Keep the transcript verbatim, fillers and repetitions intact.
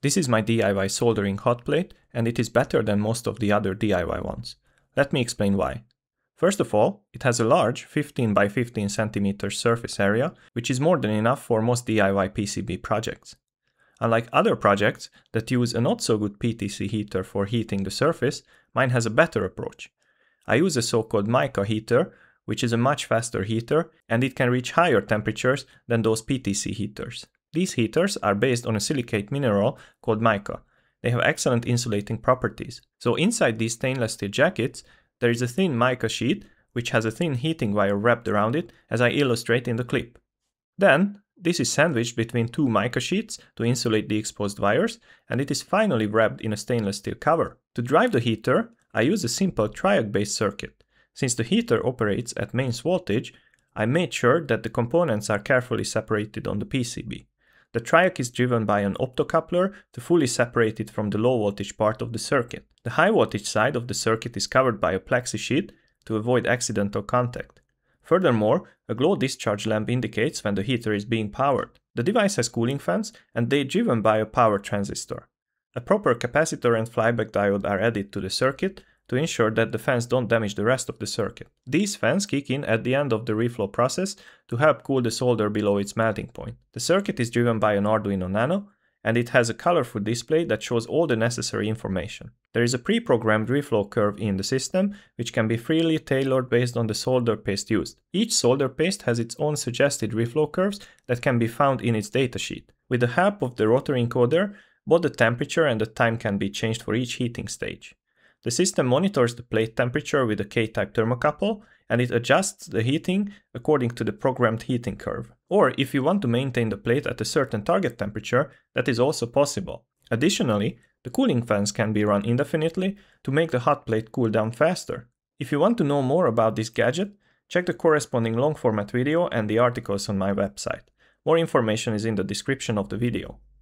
This is my D I Y soldering hot plate, and it is better than most of the other D I Y ones. Let me explain why. First of all, it has a large fifteen by fifteen centimeter surface area, which is more than enough for most D I Y P C B projects. Unlike other projects that use a not-so-good P T C heater for heating the surface, mine has a better approach. I use a so-called Mica heater, which is a much faster heater, and it can reach higher temperatures than those P T C heaters. These heaters are based on a silicate mineral called mica. They have excellent insulating properties. So inside these stainless steel jackets, there is a thin mica sheet, which has a thin heating wire wrapped around it, as I illustrate in the clip. Then, this is sandwiched between two mica sheets to insulate the exposed wires, and it is finally wrapped in a stainless steel cover. To drive the heater, I use a simple triac based circuit. Since the heater operates at mains voltage, I made sure that the components are carefully separated on the P C B. The triac is driven by an optocoupler to fully separate it from the low voltage part of the circuit. The high voltage side of the circuit is covered by a plexi sheet to avoid accidental contact. Furthermore, a glow discharge lamp indicates when the heater is being powered. The device has cooling fans, and they are driven by a power transistor. A proper capacitor and flyback diode are added to the circuit to ensure that the fans don't damage the rest of the circuit. These fans kick in at the end of the reflow process to help cool the solder below its melting point. The circuit is driven by an Arduino Nano, and it has a colorful display that shows all the necessary information. There is a pre-programmed reflow curve in the system, which can be freely tailored based on the solder paste used. Each solder paste has its own suggested reflow curves that can be found in its datasheet. With the help of the rotor encoder, both the temperature and the time can be changed for each heating stage. The system monitors the plate temperature with a K-type thermocouple, and it adjusts the heating according to the programmed heating curve. Or if you want to maintain the plate at a certain target temperature, that is also possible. Additionally, the cooling fans can be run indefinitely to make the hot plate cool down faster. If you want to know more about this gadget, check the corresponding long format video and the articles on my website. More information is in the description of the video.